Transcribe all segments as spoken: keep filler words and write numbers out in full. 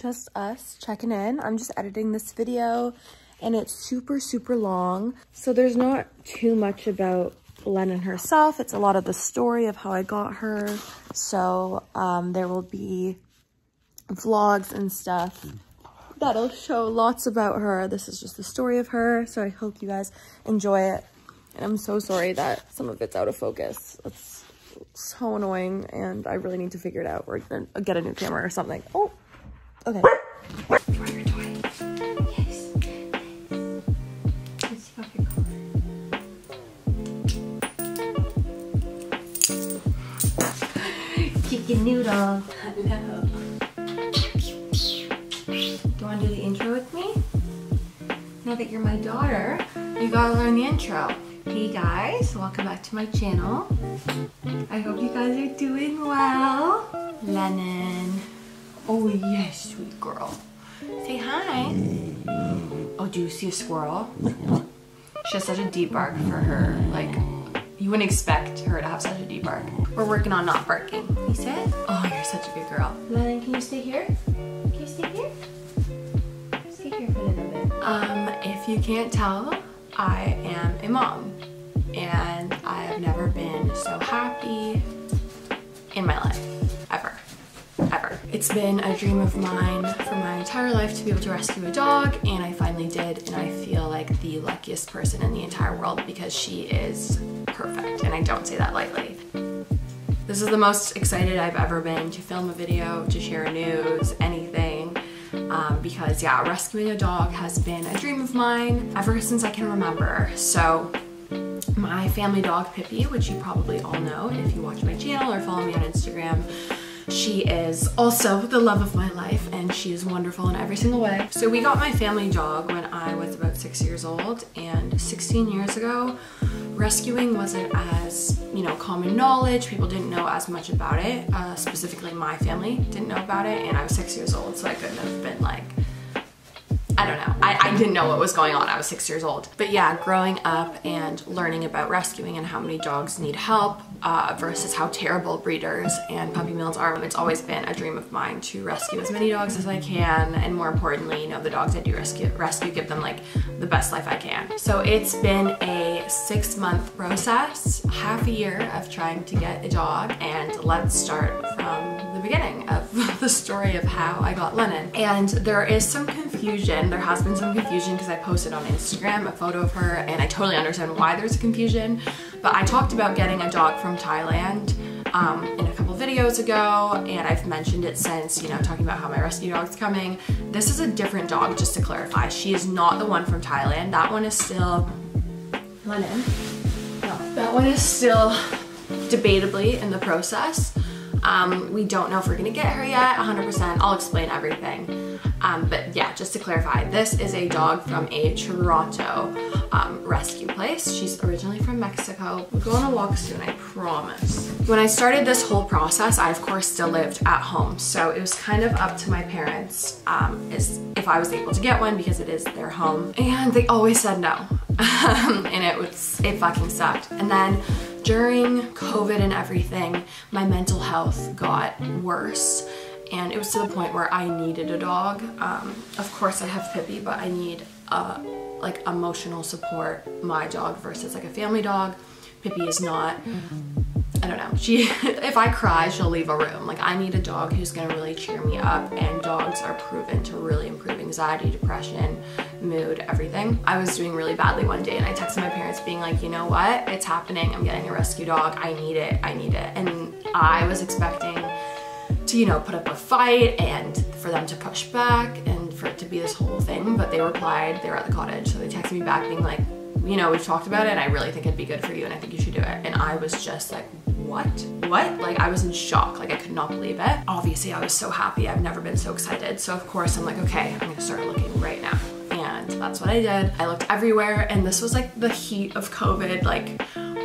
just us checking in. I'm just editing this video and it's super, super long. So there's not too much about Lennon herself. It's a lot of the story of how I got her. So um, there will be vlogs and stuff that'll show lots about her. This is just the story of her. So I hope you guys enjoy it. And I'm so sorry that some of it's out of focus. It's so annoying and I really need to figure it out or get a new camera or something. Oh, okay. Chicken noodle. Hello. Do you want to do the intro with me? Now that you're my daughter, you gotta learn the intro. Hey guys, welcome back to my channel. I hope you guys are doing well. Lennon. Oh yes, sweet girl. Say hi. Oh, do you see a squirrel? She has such a deep bark for her. Like, you wouldn't expect her to have such a deep bark. We're working on not barking. You sit? Oh, you're such a good girl. Lennon, can you stay here? Can you stay here? Stay here for a little bit. Um, if you can't tell, I am a mom and I have never been so happy in my life, ever, ever. It's been a dream of mine for my entire life to be able to rescue a dog, and I finally did, and I feel like the luckiest person in the entire world because she is perfect, and I don't say that lightly. This is the most excited I've ever been to film a video, to share news, anything. Um, because yeah, rescuing a dog has been a dream of mine ever since I can remember. So my family dog Pippi, which you probably all know if you watch my channel or follow me on Instagram, she is also the love of my life and she is wonderful in every single way. So we got my family dog when I was about six years old, and sixteen years ago, rescuing wasn't as, you know, common knowledge. People didn't know as much about it. Uh, specifically my family didn't know about it, and I was six years old, so I couldn't have been like, I don't know. I, I didn't know what was going on. I was six years old. But yeah, growing up and learning about rescuing and how many dogs need help uh, versus how terrible breeders and puppy mills are, it's always been a dream of mine to rescue as many dogs as I can, and more importantly, you know, the dogs I do rescue, rescue give them like the best life I can. So it's been a six month process, half a year of trying to get a dog, and let's start from the beginning of the story of how I got Lennon. And there is some confusion, there has been some confusion because I posted on Instagram a photo of her and I totally understand why there's confusion, but I talked about getting a dog from Thailand um, in a couple videos ago, and I've mentioned it since, you know, talking about how my rescue dog's coming. This is a different dog, just to clarify. She is not the one from Thailand. That one is still Lennon. No. That one is still debatably in the process. Um, we don't know if we're gonna get her yet, one hundred percent. I'll explain everything. Um, but yeah, just to clarify, this is a dog from a Toronto um, rescue place. She's originally from Mexico. We'll go on a walk soon, I promise. When I started this whole process, I of course still lived at home. So it was kind of up to my parents um, is if I was able to get one because it is their home. And they always said no. Um, and it was, it fucking sucked. And then during COVID and everything, my mental health got worse. And it was to the point where I needed a dog. Um, of course I have Pippi, but I need uh, like emotional support, my dog versus like a family dog. Pippi is not, I don't know. She, if I cry, she'll leave a room. Like, I need a dog who's gonna really cheer me up, and dogs are proven to really improve anxiety, depression, mood, everything. I was doing really badly one day and I texted my parents being like, you know what, it's happening, I'm getting a rescue dog, I need it, I need it. And I was expecting to, you know, put up a fight and for them to push back and for it to be this whole thing, but they replied, they were at the cottage, so they texted me back being like, you know, we've talked about it and I really think it'd be good for you and I think you should do it. And I was just like, what? What? Like, I was in shock, like I could not believe it. Obviously I was so happy, I've never been so excited. So of course I'm like, okay, I'm gonna start looking right now. And that's what I did. I looked everywhere, and this was like the heat of COVID, like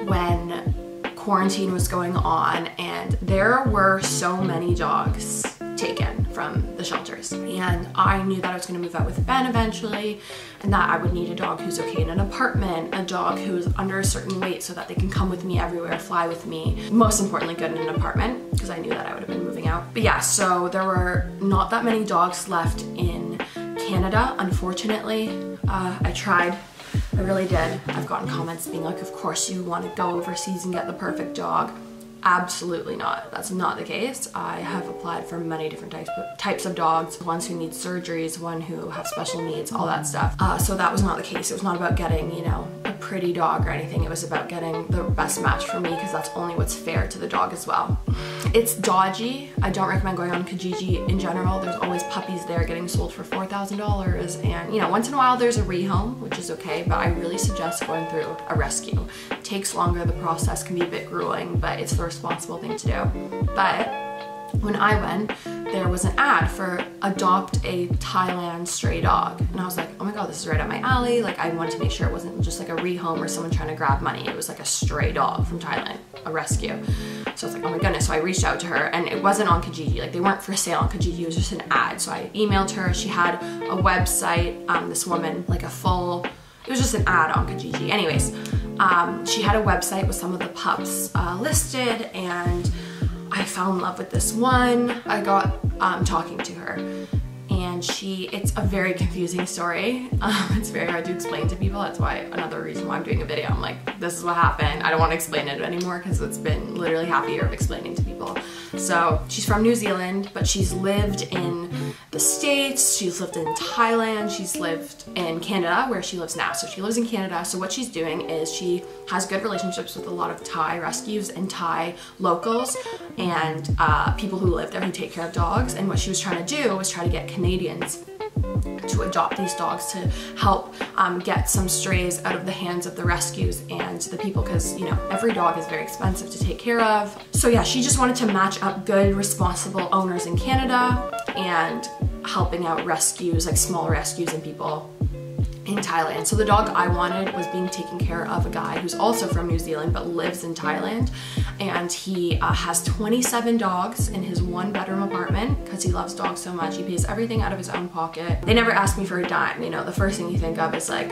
when quarantine was going on, and there were so many dogs taken from the shelters. And I knew that I was gonna move out with Ben eventually, and that I would need a dog who's okay in an apartment, a dog who's under a certain weight so that they can come with me everywhere, fly with me. Most importantly, good in an apartment, because I knew that I would have been moving out. But yeah, so there were not that many dogs left in Canada, unfortunately. Uh, I tried. I really did. I've gotten comments being like, of course you want to go overseas and get the perfect dog. Absolutely not. That's not the case. I have applied for many different types of, types of dogs, ones who need surgeries, one who have special needs, all that stuff. Uh, so that was not the case. It was not about getting, you know, a pretty dog or anything. It was about getting the best match for me, because that's only what's fair to the dog as well. It's dodgy. I don't recommend going on Kijiji in general. There's always puppies there getting sold for four thousand dollars, and you know, once in a while there's a rehome, which is okay, but I really suggest going through a rescue. It takes longer, the process can be a bit grueling, but it's the responsible thing to do. But when I went, there was an ad for adopt a Thailand stray dog, and I was like, oh my god, this is right up my alley. Like, I wanted to make sure it wasn't just like a rehome or someone trying to grab money. It was like a stray dog from Thailand, a rescue. So I was like, oh my goodness. So I reached out to her, and it wasn't on Kijiji. Like, they weren't for sale on Kijiji. It was just an ad. So I emailed her. She had a website, um, this woman, like a full, it was just an ad on Kijiji. Anyways, um, she had a website with some of the pups uh, listed, and I fell in love with this one. I got um, talking to her, and she, it's a very confusing story. Um, it's very hard to explain to people. That's why, another reason why I'm doing a video. I'm like, this is what happened. I don't want to explain it anymore, because it's been literally half a year of explaining to people. So she's from New Zealand, but she's lived in the States, she's lived in Thailand, she's lived in Canada, where she lives now. So she lives in Canada. So what she's doing is she has good relationships with a lot of Thai rescues and Thai locals and uh, people who live there who take care of dogs. And what she was trying to do was try to get Canadians to adopt these dogs to help um, get some strays out of the hands of the rescues and the people, because you know, every dog is very expensive to take care of. So yeah, she just wanted to match up good responsible owners in Canada and helping out rescues, like small rescues and people in Thailand. So the dog I wanted was being taken care of a guy who's also from New Zealand but lives in Thailand, and he uh, has twenty-seven dogs in his one bedroom apartment because he loves dogs so much. He pays everything out of his own pocket. They never asked me for a dime. You know, the first thing you think of is like,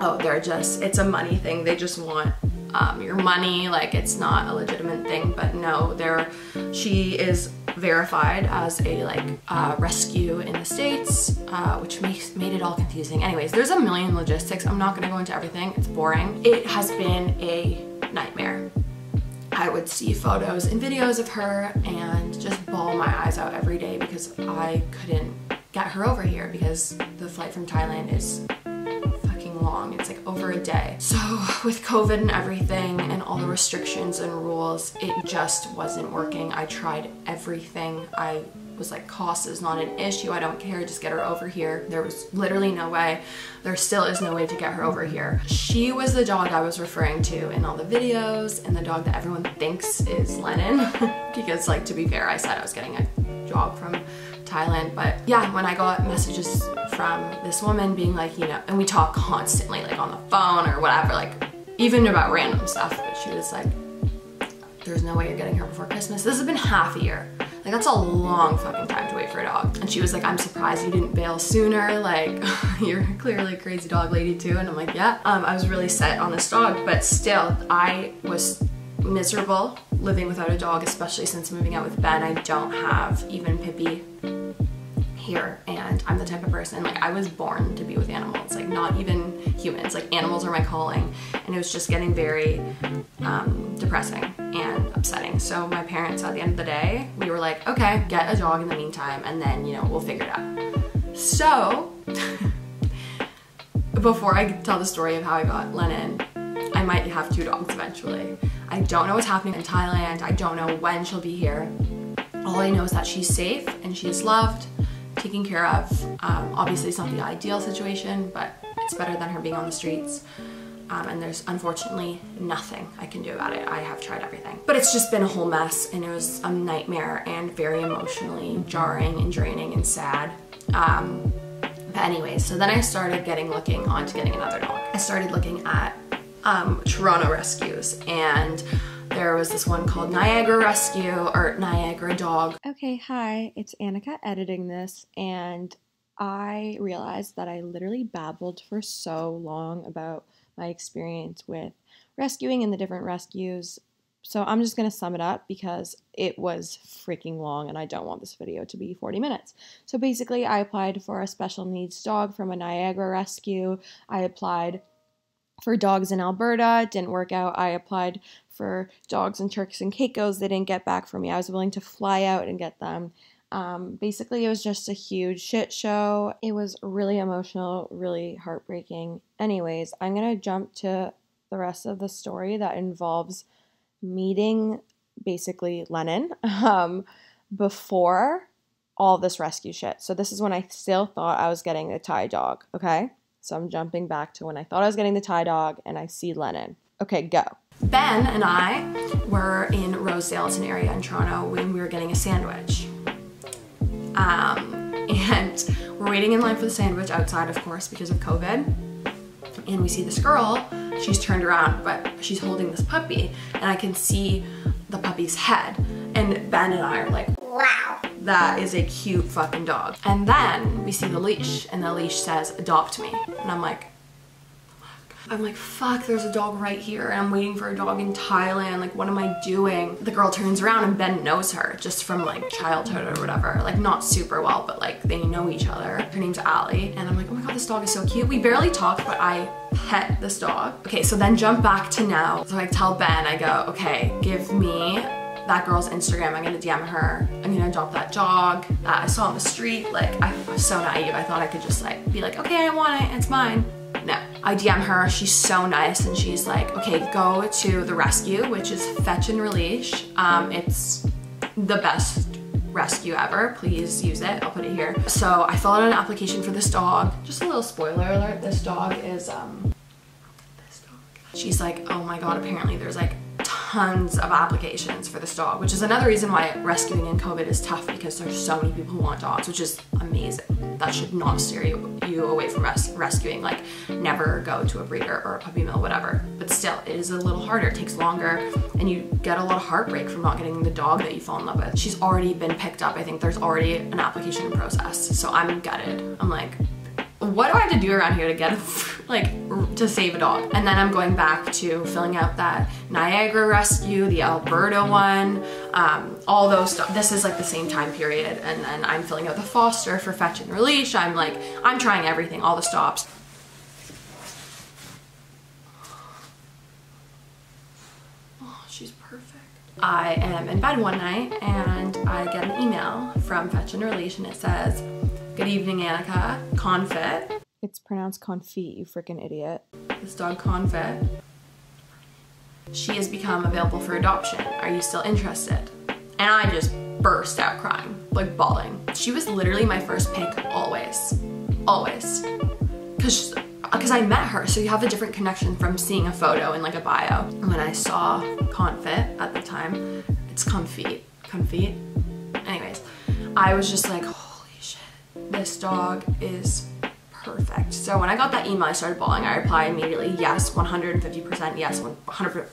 oh, they're just, it's a money thing, they just want um, your money, like it's not a legitimate thing. But no, they're, she is verified as a like uh, rescue in the States, uh, which makes made it all confusing. Anyways, there's a million logistics. I'm not gonna go into everything, it's boring. It has been a nightmare. I would see photos and videos of her and just bawl my eyes out every day because I couldn't get her over here because the flight from Thailand is fucking long. It's like over a day. So with COVID and everything and all the restrictions and rules, it just wasn't working. I tried everything. I was like, cost is not an issue, I don't care, just get her over here. There was literally no way. There still is no way to get her over here. She was the dog I was referring to in all the videos, and the dog that everyone thinks is Lennon because, like, to be fair, I said I was getting a dog from Thailand. But yeah, when I got messages from this woman being like, you know, and we talk constantly, like on the phone or whatever, like even about random stuff, but she was like, there's no way you're getting her before Christmas. This has been half a year. Like, that's a long fucking time to wait for a dog. And she was like, I'm surprised you didn't bail sooner. Like, you're clearly a crazy dog lady too. And I'm like, yeah, um, I was really set on this dog, but still, I was miserable living without a dog, especially since moving out with Ben. I don't have even Pippi here, and I'm the type of person, like, I was born to be with animals, like not even humans, like animals are my calling. And it was just getting very um, depressing and upsetting. So my parents, at the end of the day, we were like, okay, get a dog in the meantime, and then, you know, we'll figure it out. So before I tell the story of how I got Lennon, I might have two dogs eventually. I don't know what's happening in Thailand. I don't know when she'll be here. All I know is that she's safe and she's loved, taken care of. Um, obviously it's not the ideal situation, but it's better than her being on the streets. Um, and there's unfortunately nothing I can do about it. I have tried everything. But it's just been a whole mess, and it was a nightmare and very emotionally jarring and draining and sad. Um, but anyway, so then I started getting looking onto getting another dog. I started looking at um, Toronto rescues, and there was this one called Niagara Rescue or Niagara Dog. Okay, hi, it's Annika editing this, and I realized that I literally babbled for so long about my experience with rescuing and the different rescues. So I'm just going to sum it up because it was freaking long and I don't want this video to be forty minutes. So basically I applied for a special needs dog from a Niagara rescue. I applied for dogs in Alberta, didn't work out. I applied for dogs in Turks and Caicos. They didn't get back from me. I was willing to fly out and get them. Um, basically, it was just a huge shit show. It was really emotional, really heartbreaking. Anyways, I'm going to jump to the rest of the story that involves meeting basically Lennon um, before all this rescue shit. So this is when I still thought I was getting the Thai dog, okay? So I'm jumping back to when I thought I was getting the Thai dog and I see Lennon. Okay, go. Ben and I were in Rosedale, it's an area in Toronto, when we were getting a sandwich. Um, and we're waiting in line for the sandwich outside, of course, because of COVID. And we see this girl, she's turned around, but she's holding this puppy, and I can see the puppy's head. And Ben and I are like, wow, that is a cute fucking dog. And then we see the leash, and the leash says, adopt me. And I'm like, fuck. I'm like, fuck, there's a dog right here, and I'm waiting for a dog in Thailand. Like, what am I doing? The girl turns around, and Ben knows her, just from, like, childhood or whatever. Like, not super well, but, like, they know each other. Her name's Allie, and I'm like, oh my god, this dog is so cute. We barely talk, but I pet this dog. Okay, so then jump back to now. So I tell Ben, I go, okay, give me that girl's Instagram, I'm gonna D M her, I'm gonna adopt that dog, uh, I saw on the street, like, I was so naive, I thought I could just like, be like, okay, I want it, it's mine. No, I D M her, she's so nice, and she's like, okay, go to the rescue, which is Fetch and Release, um, it's the best rescue ever, please use it, I'll put it here. So I filled out an application for this dog, just a little spoiler alert, this dog is, um, this dog. She's like, oh my god, apparently there's like tons of applications for this dog, which is another reason why rescuing in COVID is tough, because there's so many people who want dogs, which is amazing. That should not steer you, you away from res rescuing. Like, never go to a breeder or a puppy mill, whatever. But still, it is a little harder, it takes longer, and you get a lot of heartbreak from not getting the dog that you fall in love with. She's already been picked up. I think there's already an application process, so I'm gutted. I'm like, what do I have to do around here to get a, like, to save a dog? And then I'm going back to filling out that Niagara rescue, the Alberta one, um, all those stuff. This is like the same time period. And then I'm filling out the foster for Fetch and Release. I'm like, I'm trying everything, all the stops. Oh, she's perfect. I am in bed one night and I get an email from Fetch and Release and it says, good evening, Annika. Confit. It's pronounced Confit, you freaking idiot. This dog, Confit. She has become available for adoption. Are you still interested? And I just burst out crying, like bawling. She was literally my first pick always. Always. Cause, cause I met her, so you have a different connection from seeing a photo and like a bio. And when I saw Confit at the time, it's Confit, Confit. Anyways, I was just like, this dog is perfect. So when I got that email, I started bawling. I replied immediately, yes, one hundred fifty percent, yes, one hundred percent,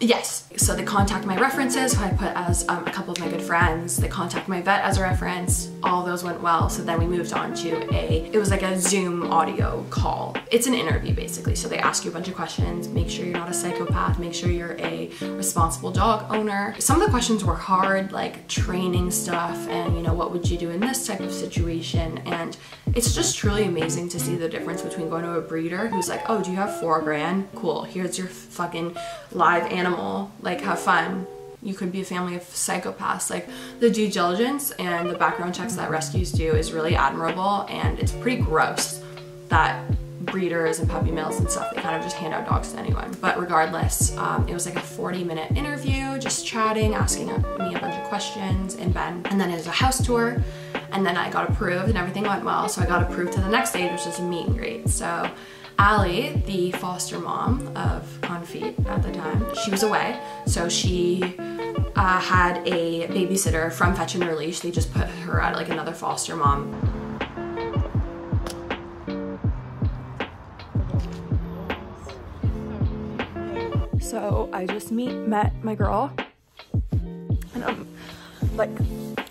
yes. So they contact my references, who I put as um, a couple of my good friends. They contact my vet as a reference. All those went well. So then we moved on to a, it was like a Zoom audio call. It's an interview basically. So they ask you a bunch of questions, make sure you're not a psychopath, make sure you're a responsible dog owner. Some of the questions were hard, like training stuff and, you know, what would you do in this type of situation? And it's just truly amazing to see the difference between going to a breeder who's like, oh, do you have four grand? Cool, here's your fucking live animal, like have fun. You could be a family of psychopaths. Like, the due diligence and the background checks that rescues do is really admirable, and it's pretty gross that breeders and puppy mills and stuff, they kind of just hand out dogs to anyone. But regardless, um, it was like a forty minute interview, just chatting, asking me a bunch of questions, and Ben. And then it was a house tour, and then I got approved and everything went well, so I got approved to the next stage, which is a meet and greet. So Allie, the foster mom of Confit at the time, she was away, so she uh, had a babysitter from Fetch and Release. They just put her at like another foster mom. So So I just meet, met my girl, and I'm like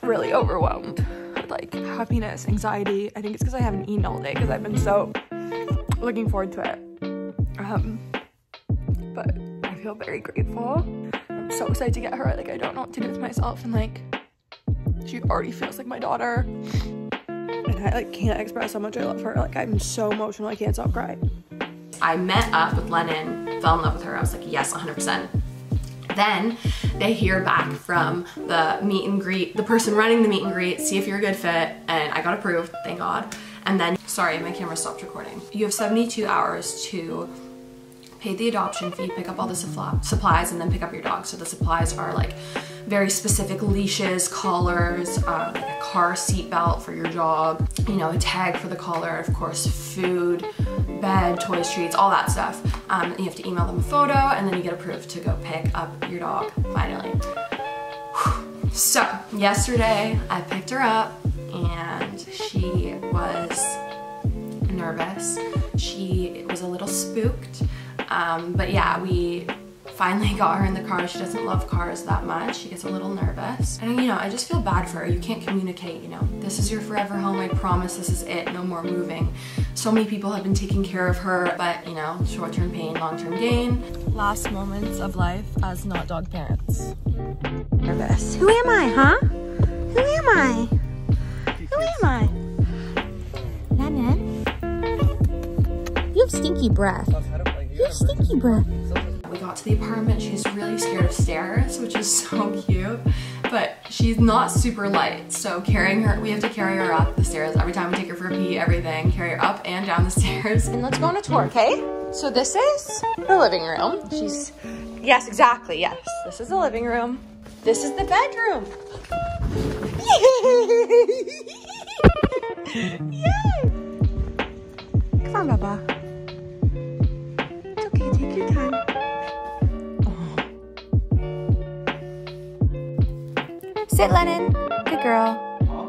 really overwhelmed with like happiness, anxiety. I think it's because I haven't eaten all day because I've been so looking forward to it. Um, but I feel very grateful. I'm so excited to get her. Like, I don't know what to do with myself, and like she already feels like my daughter, and I like can't express how much I love her. Like, I'm so emotional, I can't stop crying. I met up with Lennon, fell in love with her. I was like, yes, one hundred percent. Then they hear back from the meet and greet, the person running the meet and greet, see if you're a good fit, and I got approved, thank God. And then, sorry, my camera stopped recording. You have seventy-two hours to pay the adoption fee, pick up all the supplies, and then pick up your dog. So the supplies are like very specific leashes, collars, um, like a car seat belt for your dog, you know, a tag for the collar, of course, food, bed, toys, treats, all that stuff. Um, you have to email them a photo, and then you get approved to go pick up your dog, finally. Whew. So yesterday I picked her up, and she was nervous. She was a little spooked, um, but yeah, we finally got her in the car. She doesn't love cars that much. She gets a little nervous. And you know, I just feel bad for her. You can't communicate, you know. This is your forever home. I promise this is it. No more moving. So many people have been taking care of her, but you know, short-term pain, long-term gain. Last moments of life as not dog parents. Nervous. Who am I, huh? Who am I? Who am I? Lennon? You have stinky breath. You have stinky breath. We got to the apartment, she's really scared of stairs, which is so cute, but she's not super light, so carrying her, we have to carry her up the stairs every time we take her for a pee, everything, carry her up and down the stairs. And let's go on a tour, okay? So this is her living room. She's, yes, exactly, yes. This is the living room. This is the bedroom. Yay! Yay! Come on, Baba. It's okay, take your time. Sit, Lennon. Good girl. Hello.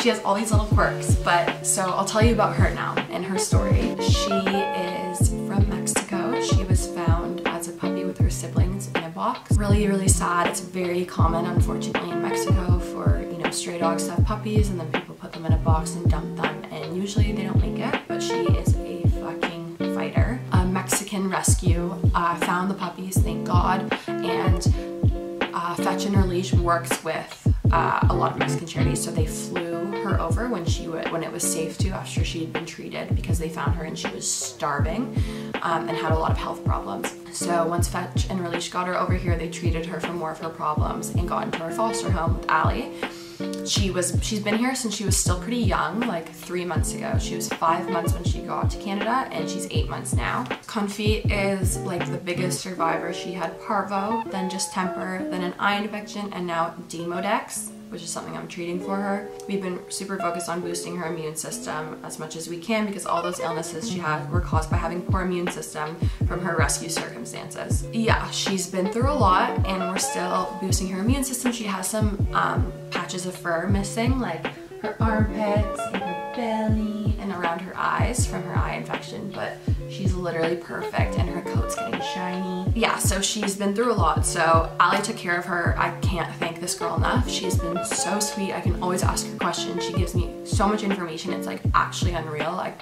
She has all these little quirks, but so I'll tell you about her now and her story. She is from Mexico. She was found as a puppy with her siblings in a box. Really, really sad. It's very common, unfortunately, in Mexico for, you know, stray dogs to have puppies, and then people put them in a box and dump them, and usually they don't make it, but she is a fucking fighter. Mexican rescue uh, found the puppies, thank God, and uh, Fetch and Release works with uh, a lot of Mexican charities, so they flew her over when she would, when it was safe to, after she had been treated, because they found her and she was starving um, and had a lot of health problems. So once Fetch and Release got her over here, they treated her for more of her problems and got into her foster home with Allie. She was, she's been here since she was still pretty young, like three months ago. She was five months when she got to Canada, and she's eight months now. Confit is like the biggest survivor. She had parvo, then just temper, then an eye infection, and now demodex, which is something I'm treating for her. We've been super focused on boosting her immune system as much as we can, because all those illnesses she had were caused by having poor immune system from her rescue circumstances. Yeah, she's been through a lot, and we're still boosting her immune system. She has some um, patches of fur missing, like her armpits and her belly and around her eyes from her eye infection, but she's literally perfect, and her coat's getting shiny. Yeah, so she's been through a lot, so Allie took care of her. I can't thank this girl enough. She's been so sweet. I can always ask her questions. She gives me so much information. It's like actually unreal. Like,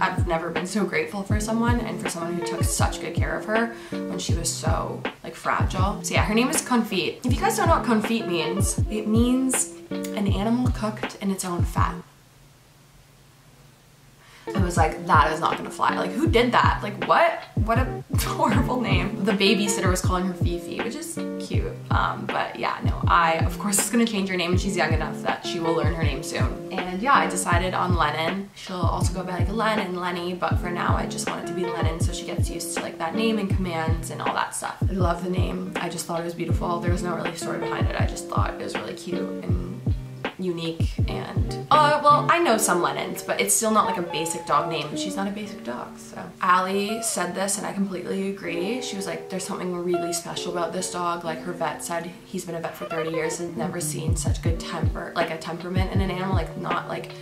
I've never been so grateful for someone, and for someone who took such good care of her when she was so like fragile. So yeah, her name is Confit. If you guys don't know what Confit means, it means an animal cooked in its own fat. I was like, that is not gonna fly. Like, who did that? Like, what? What a horrible name. The babysitter was calling her Fifi, which is cute. Um, but yeah, no, I, of course, is gonna change her name, and she's young enough that she will learn her name soon. And yeah, I decided on Lennon. She'll also go by like Len and Lenny, but for now, I just want it to be Lennon, so she gets used to like that name and commands and all that stuff. I love the name. I just thought it was beautiful. There was no really story behind it. I just thought it was really cute and unique, and uh, well, I know some Lennons, but it's still not like a basic dog name. She's not a basic dog, so. Allie said this, and I completely agree. She was like, there's something really special about this dog. Like, her vet said he's been a vet for thirty years and never seen such good temper, like a temperament in an animal, like not like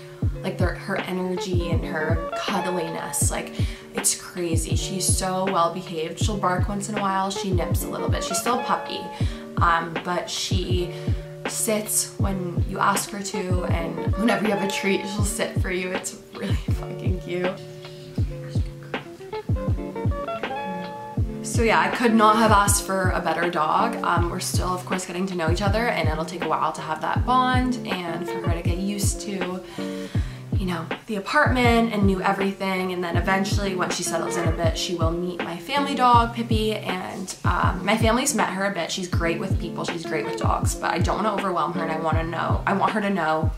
like their, her energy and her cuddliness, like it's crazy. She's so well behaved. She'll bark once in a while. She nips a little bit. She's still a puppy, um, but she sits when you ask her to, and whenever you have a treat, she'll sit for you. It's really fucking cute. So yeah, I could not have asked for a better dog. Um, we're still, of course, getting to know each other, and it'll take a while to have that bond and for her to get used to, you know, the apartment and new everything. And then eventually, once she settles in a bit, she will meet my family dog, Pippi, and um, my family's met her a bit. She's great with people, she's great with dogs, but I don't want to overwhelm her, and I want to know, I want her to know,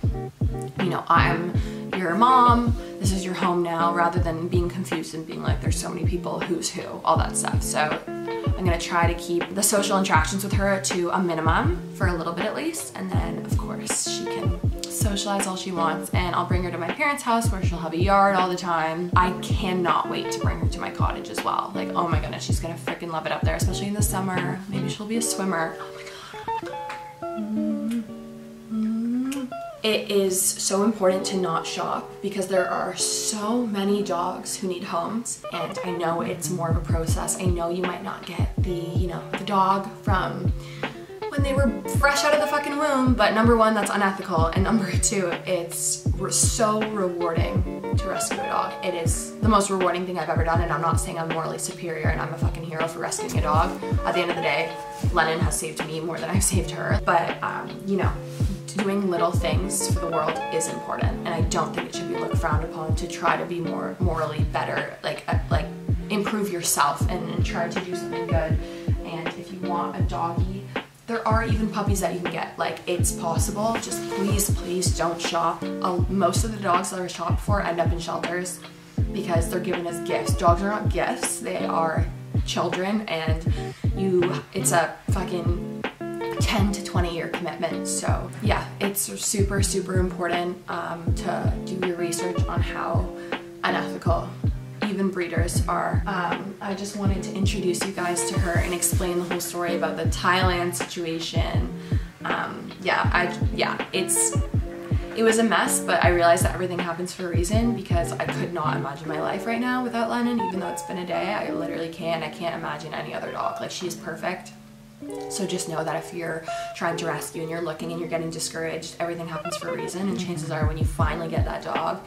you know, I'm your mom, this is your home now, rather than being confused and being like, there's so many people, who's who, all that stuff. So I'm gonna try to keep the social interactions with her to a minimum for a little bit at least, and then of course she can socialize all she wants, and I'll bring her to my parents' house where she'll have a yard all the time. I cannot wait to bring her to my cottage as well. Like, oh my goodness, she's gonna freaking love it up there, especially in the summer. Maybe she'll be a swimmer. Oh my god. It is so important to not shop because there are so many dogs who need homes, and I know it's more of a process. I know you might not get the, you know, the dog from when they were fresh out of the fucking womb, but number one, that's unethical, and number two, it's so rewarding to rescue a dog. It is the most rewarding thing I've ever done, and I'm not saying I'm morally superior and I'm a fucking hero for rescuing a dog. At the end of the day, Lennon has saved me more than I've saved her, but um, you know, doing little things for the world is important, and I don't think it should be looked frowned upon to try to be more morally better, like uh, like improve yourself and, and try to do something good. And if you want a doggy, there are even puppies that you can get. Like, it's possible. Just please, please don't shop. Uh, most of the dogs that are shopped for end up in shelters because they're given as gifts. Dogs are not gifts. They are children, and you. It's a fucking ten to twenty year commitment. So yeah, it's super, super important um, to do your research on how unethical even breeders are. Um, I just wanted to introduce you guys to her and explain the whole story about the Thailand situation. Um, yeah, I, yeah, it's, it was a mess, but I realized that everything happens for a reason, because I could not imagine my life right now without Lennon. Even though it's been a day, I literally can't. I can't imagine any other dog. Like, she's perfect. So just know that if you're trying to rescue and you're looking and you're getting discouraged, everything happens for a reason, and chances are when you finally get that dog,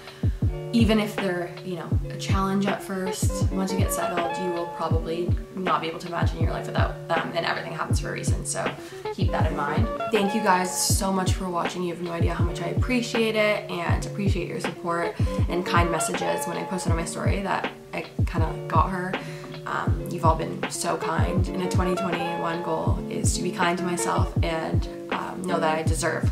even if they're, you know, a challenge at first, once you get settled, you will probably not be able to imagine your life without them, and everything happens for a reason, so keep that in mind. Thank you guys so much for watching. You have no idea how much I appreciate it, and appreciate your support and kind messages when I posted on my story that I kind of got her. Um, you've all been so kind, and a twenty twenty-one goal is to be kind to myself and um, know that I deserve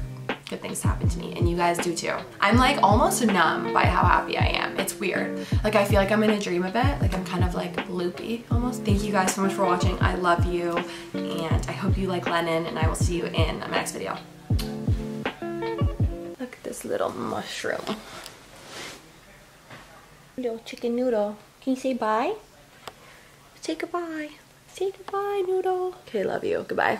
good things to happen to me, and you guys do too. I'm like almost numb by how happy I am. It's weird. Like, I feel like I'm in a dream a bit. Like, I'm kind of like loopy almost. Thank you guys so much for watching. I love you, and I hope you like Lennon, and I will see you in my next video. Look at this little mushroom. Little chicken noodle. Can you say bye? Say goodbye. Say goodbye, noodle. Okay, love you. Goodbye.